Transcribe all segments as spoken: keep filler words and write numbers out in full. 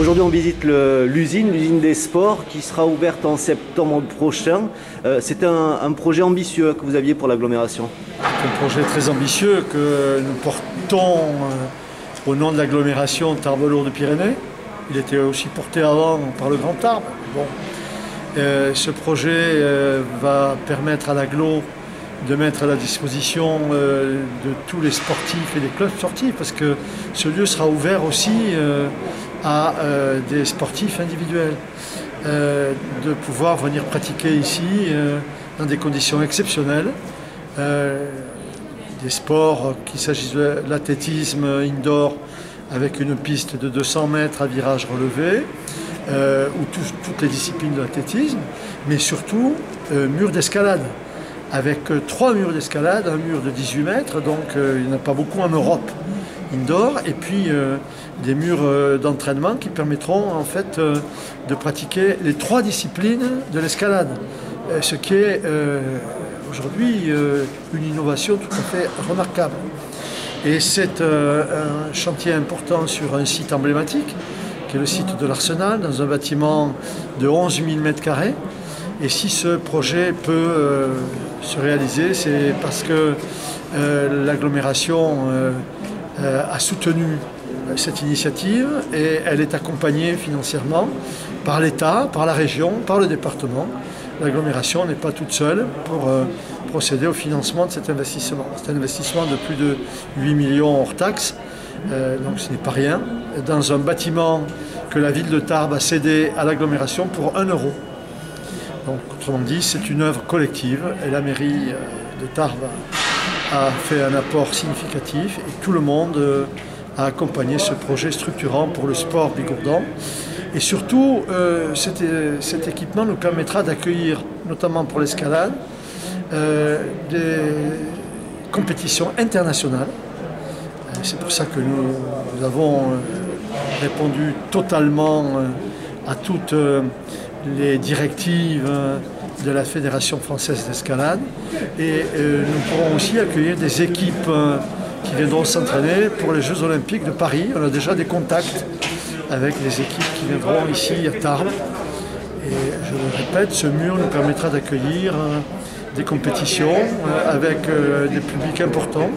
Aujourd'hui, on visite l'usine, l'usine des sports, qui sera ouverte en septembre prochain. Euh, C'est un, un projet ambitieux que vous aviez pour l'agglomération. Un projet très ambitieux que nous portons euh, au nom de l'agglomération Tarbes Lourdes Pyrénées. Il était aussi porté avant par le Grand Arbre. Bon. Euh, ce projet euh, va permettre à l'agglo de mettre à la disposition euh, de tous les sportifs et des clubs sportifs, parce que ce lieu sera ouvert aussi euh, à euh, des sportifs individuels, euh, de pouvoir venir pratiquer ici euh, dans des conditions exceptionnelles, euh, des sports, qu'il s'agisse de l'athlétisme indoor avec une piste de deux cents mètres à virage relevé, euh, ou tout, toutes les disciplines de l'athlétisme, mais surtout euh, mur d'escalade, avec trois murs d'escalade, un mur de dix-huit mètres, donc euh, il n'y en a pas beaucoup en Europe, indoor, et puis euh, des murs euh, d'entraînement qui permettront en fait euh, de pratiquer les trois disciplines de l'escalade, ce qui est euh, aujourd'hui euh, une innovation tout à fait remarquable. Et c'est euh, un chantier important sur un site emblématique, qui est le site de l'Arsenal, dans un bâtiment de onze mille mètres carrés, Et si ce projet peut euh, se réaliser, c'est parce que euh, l'agglomération euh, euh, a soutenu cette initiative et elle est accompagnée financièrement par l'État, par la région, par le département. L'agglomération n'est pas toute seule pour euh, procéder au financement de cet investissement. C'est un investissement de plus de huit millions hors taxes, euh, donc ce n'est pas rien, dans un bâtiment que la ville de Tarbes a cédé à l'agglomération pour un euro. Donc, autrement dit, c'est une œuvre collective et la mairie de Tarbes a fait un apport significatif et tout le monde a accompagné ce projet structurant pour le sport bigordan. Et surtout, euh, cet, cet équipement nous permettra d'accueillir, notamment pour l'escalade, euh, des compétitions internationales. C'est pour ça que nous, nous avons répondu totalement à toutes Euh, les directives de la Fédération Française d'Escalade, et euh, nous pourrons aussi accueillir des équipes euh, qui viendront s'entraîner pour les Jeux Olympiques de Paris. On a déjà des contacts avec les équipes qui viendront ici à Tarbes, et je le répète, ce mur nous permettra d'accueillir euh, des compétitions euh, avec euh, des publics importants,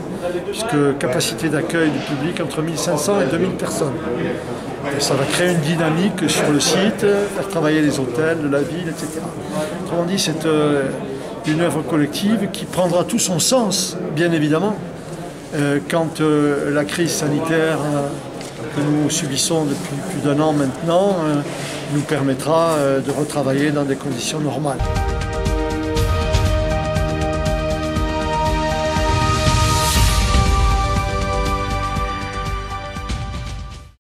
puisque capacité d'accueil du public entre mille cinq cents et deux mille personnes. Et ça va créer une dynamique sur le site, faire travailler les hôtels de la ville, et cetera. Autrement dit, c'est euh, une œuvre collective qui prendra tout son sens, bien évidemment, euh, quand euh, la crise sanitaire euh, que nous subissons depuis plus d'un an maintenant euh, nous permettra euh, de retravailler dans des conditions normales.